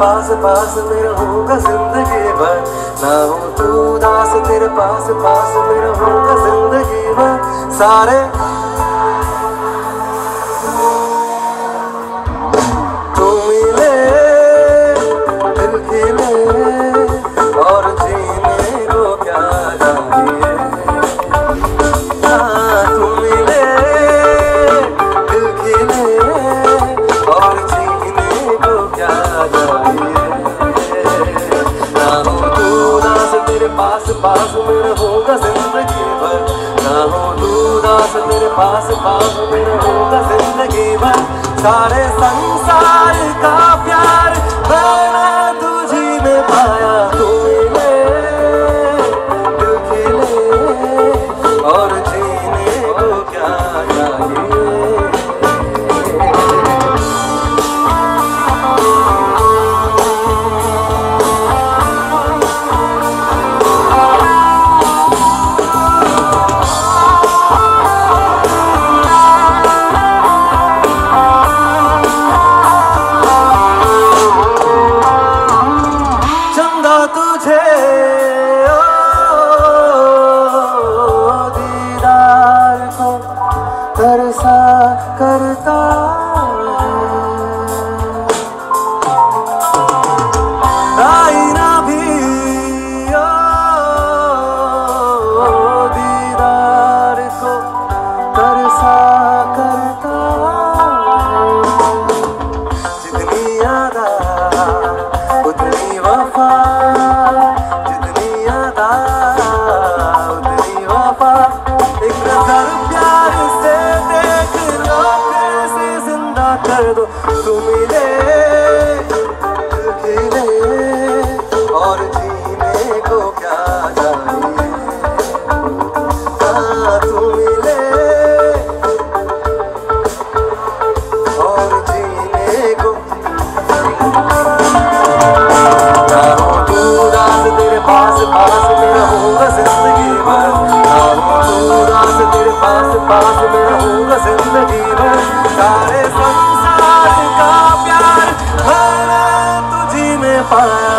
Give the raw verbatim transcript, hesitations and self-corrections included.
पास पास मेरा होगा जिंदगी भर ना हो तू दास तेरे पास पास मेरा होगा जिंदगी भर सारे तू मिले दिल खिले और जीने को क्या चाहिए तू मिले दिल खिले और जीने को क्या चाहिए पास पास मेरे होगा जिंदगी भर ना हो तू दास मेरे पास पास मेरे होगा जिंदगी भर सारे संसार का प्यार मैंने तुझी में पाया तू मिले दिल खिले और जीने को क्या पास में रहूंगा जिंदगी भर सारे संसार का प्यार मैंने तुझी में पाया।